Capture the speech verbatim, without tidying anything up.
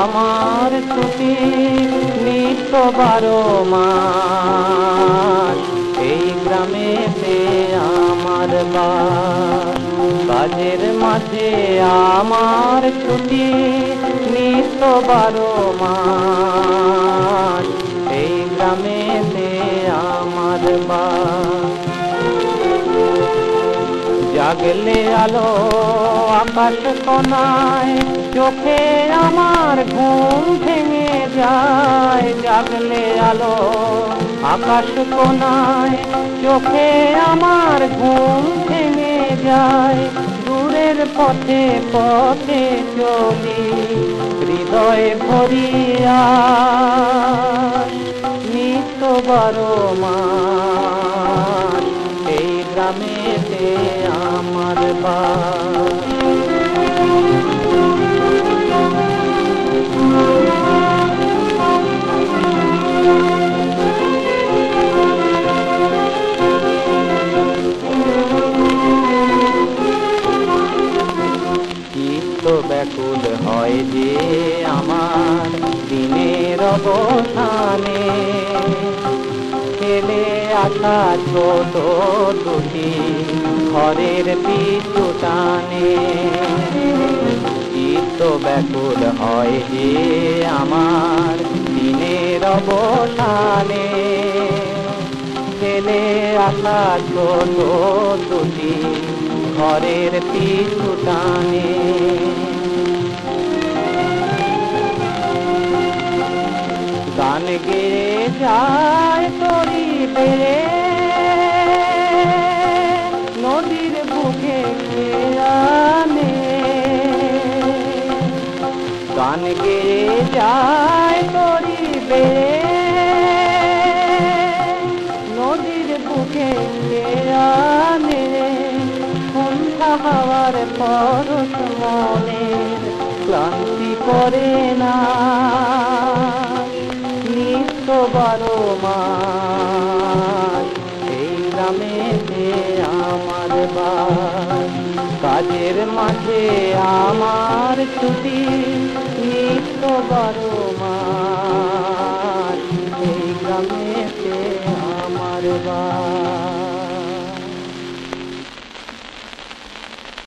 আমার ছুটি নিত্য বারো মাস, এই গ্রামেতে আমার বাস। বাজের মাঝে আমার ছুটি নিত্য বারো মাস, এই গ্রামেতে আমার বাস। জাগলে আলো আকাশ কোনায়, চোখে আমার ঘুম ভেঙে যায়। জাগলে আলো আকাশ কোনায়, চোখে আমার ঘুম ভেঙে যায়। দূরের পথে পথে চলি হৃদয় ভরিয়া, নিত্য বারো মাস এই গ্রামেতে আমার বাস। ব্যাকুল হয় যে আমার দিনের অবসানে, ফেলে আসা ছোট দুটি ঘরের পিছু টানে। চিত্ত ব্যাকুল হয় যে আমার দিনের অবসানে, ফেলে আসা ছোট দুটি ঘরের পিছু টানে। গান গেয়ে যায় তরি বেড়ে, নদীর বুকে আনে। গান গেয়ে যায় তরি বেড়ে, নদীর বুকে আনে। সন্ধ্যা হওয়ার পরশ মনের ক্লান্তি করে না, বারো মাস এই গ্রামেতে আমার বাস। কাজের মাঝে আমার ছুটি নিত্য বারো মাস এই গ্রামেতে আমার বাস।